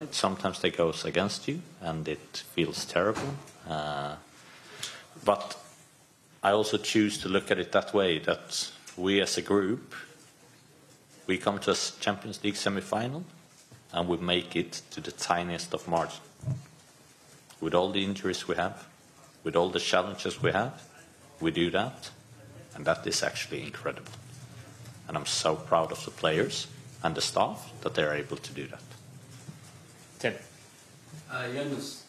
It sometimes they goes against you, and it feels terrible. But I also choose to look at it that way, that we as a group, we come to a Champions League semi-final, and we make it to the tiniest of margin. With all the injuries we have, with all the challenges we have, we do that, and that is actually incredible. And I'm so proud of the players and the staff that they're able to do that. Tim. Jonas,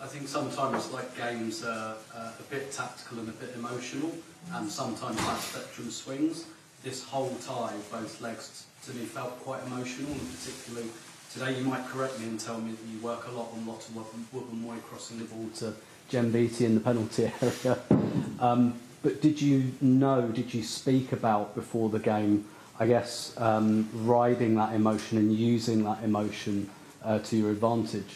I think sometimes like games are a bit tactical and a bit emotional, and sometimes that spectrum swings. This whole tie, both legs, to me felt quite emotional, and particularly today. You might correct me and tell me that you work a lot on lots of Wobbenway crossing the ball to Jem Beattie in the penalty area. But did you speak about before the game, I guess, riding that emotion and using that emotion to your advantage?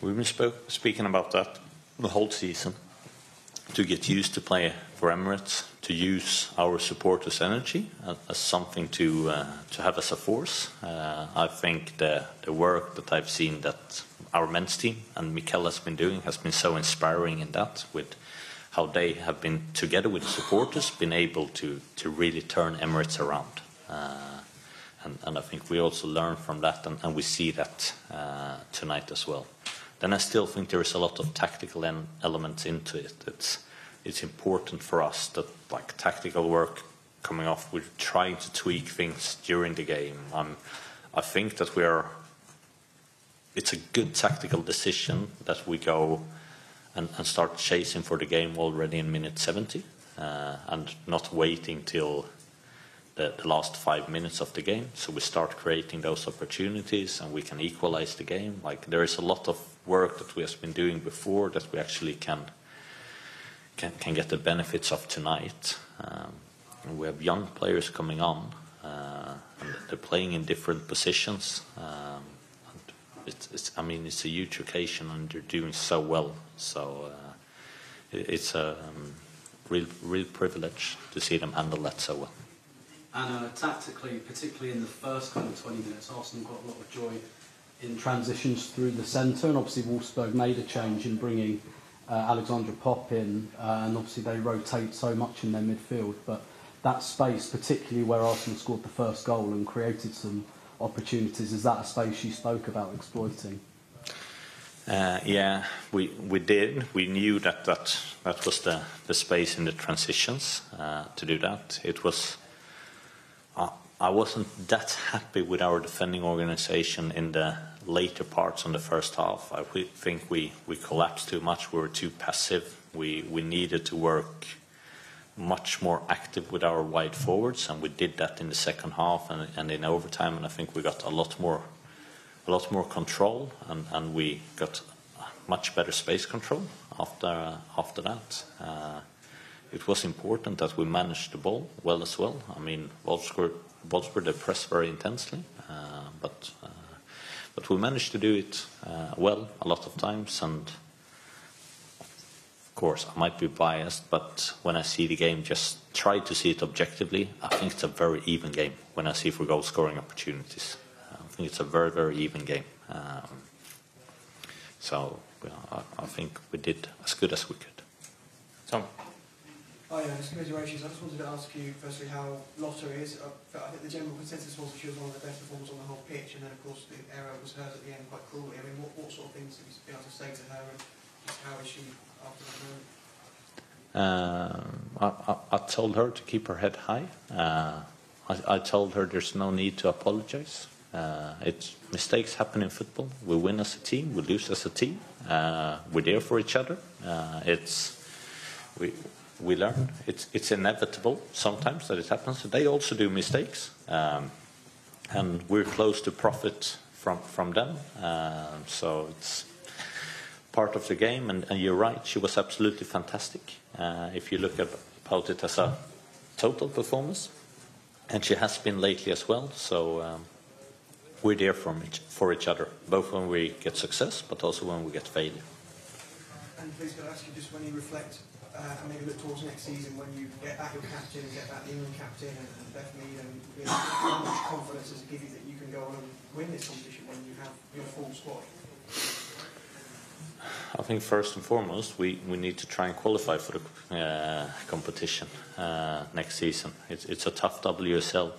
We've been speaking about that the whole season, to get used to play for Emirates, to use our supporters' energy as something to have as a force. I think the work that I've seen that our men's team and Mikel has been doing has been so inspiring in that, with how they have been, together with the supporters, been able to really turn Emirates around. And I think we also learn from that, and we see that tonight as well. Then I still think there is a lot of tactical elements into it. It's important for us that, like, tactical work coming off, we're trying to tweak things during the game. I think that it's a good tactical decision that we go and start chasing for the game already in minute 70, and not waiting till the last 5 minutes of the game. So we start creating those opportunities, and we can equalize the game. Like, there is a lot of work that we have been doing before that we actually can get the benefits of tonight. And we have young players coming on, and they're playing in different positions. I mean, it's a huge occasion, and they're doing so well. So it's a real privilege to see them handle that so well. And tactically, particularly in the first kind of 20 minutes, Arsenal got a lot of joy in transitions through the centre, and obviously Wolfsburg made a change in bringing Alexandra Popp in, and obviously they rotate so much in their midfield, but that space, particularly where Arsenal scored the first goal and created some opportunities, is that a space you spoke about exploiting? Yeah, we did. We knew that was the space in the transitions to do that. It was... I wasn't that happy with our defending organisation in the later parts on the first half. I think we collapsed too much. We were too passive. We needed to work much more active with our wide forwards, and we did that in the second half and in overtime. And I think we got a lot more control, and we got much better space control after that. It was important that we managed the ball well as well. I mean, Wolfsburg, they pressed very intensely, but we managed to do it well a lot of times. And of course, I might be biased, but when I see the game, just try to see it objectively. I think it's a very even game when I see for goal scoring opportunities. I think it's a very, very even game. So I think we did as good as we could. Tom. Hi, congratulations. I just wanted to ask you, firstly, how Lotta is. I think the general consensus was that she was one of the best performers on the whole pitch, and then, of course, the error was hers at the end quite cruelly. I mean, what sort of things have you been able to say to her, and just how is she after that moment? I told her to keep her head high. I told her there's no need to apologise. Mistakes happen in football. We win as a team, we lose as a team. We're there for each other. We learn. It's inevitable sometimes that it happens. They also do mistakes, and we're close to profit from them. So it's part of the game. And you're right, she was absolutely fantastic. If you look about it as a total performance, and she has been lately as well. So we're there for each other, both when we get success, but also when we get failure. And please, could I ask you just when you reflect? And maybe look towards next season when you get back your captain, get back the England captain, and definitely, how much confidence does it give you that you can can go on and win this competition when you have your full squad? I think first and foremost we need to try and qualify for the competition next season. It's a tough WSL.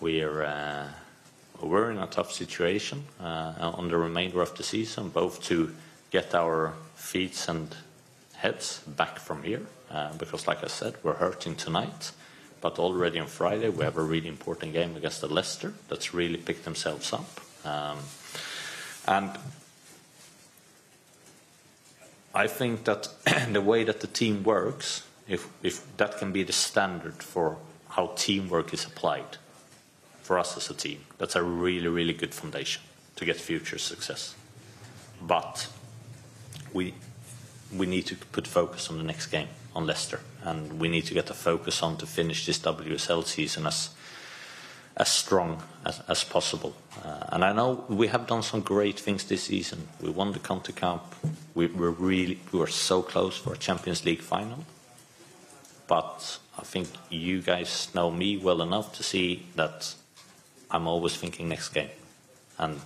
We're in a tough situation on the remainder of the season, both to get our feet and heads back from here, because like I said, we're hurting tonight, but already on Friday we have a really important game against the Leicester that's really picked themselves up. And I think that the way that the team works, if that can be the standard for how teamwork is applied for us as a team, that's a really, really good foundation to get future success. But we need to put focus on the next game, on Leicester, and we need to get the focus on to finish this WSL season as strong as possible. And I know we have done some great things this season. We won the Conti Cup. We were so close for a Champions League final. But I think you guys know me well enough to see that I'm always thinking next game. And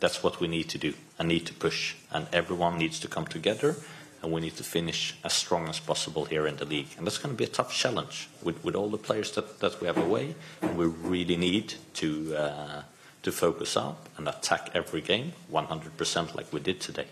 that's what we need to do and need to push. And everyone needs to come together, and we need to finish as strong as possible here in the league. And that's going to be a tough challenge with all the players that we have away. And we really need to focus up and attack every game 100% like we did today.